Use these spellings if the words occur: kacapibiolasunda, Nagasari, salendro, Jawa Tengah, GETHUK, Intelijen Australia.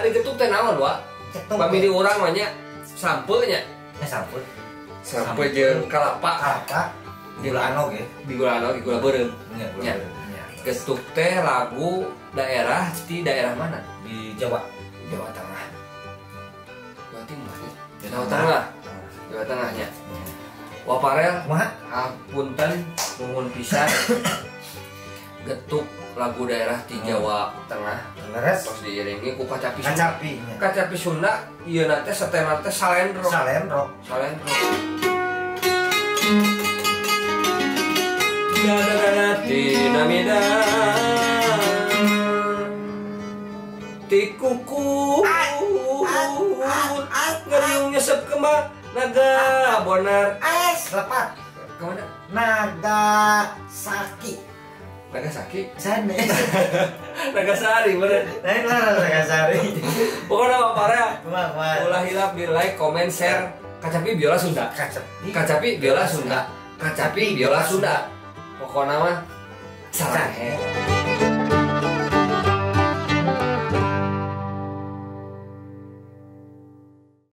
Hari getuk teh naon, Wak? Pamili urang banyak sampelnya. Ya sampel. Sampel jeung kalapa. Kalapa. Di gula anog, gula beureum. Nya. Getuk teh lagu daerah di daerah mana? Di Jawa. Jawa Tengah. Jawa Timur. Jawa Tengah. Jawa Tengahnya. Waparel, punten, nuhun pisan. Getuk lagu daerah di Jawa Tengah. Leres. Terus diiringi ku kacapi. Kacapi. Kacapi Sunda, ieu na teh setena teh salendro. Salendro. Salendro. Dinamida tikuku ngeriung nyesep kemah naga bonar es lepat kemana Nagasaki sana Nagasari bener Nagasari pokoknya apa ya ulah hilap di like, komen, share kacapi biola Sunda kacapi biola Sunda pokoknya mah salah.